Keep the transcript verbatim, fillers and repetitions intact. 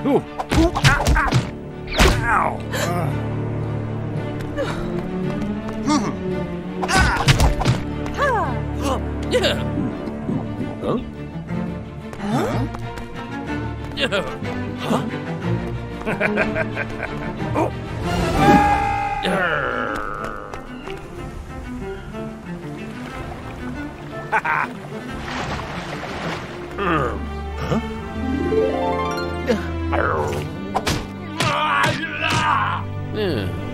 Ooh. Ooh. Ah, ah. Ow. Uh. Ah. Huh. Yeah. Huh? Huh? Yeah. Huh? Oh. Yeah. Huh? Yeah.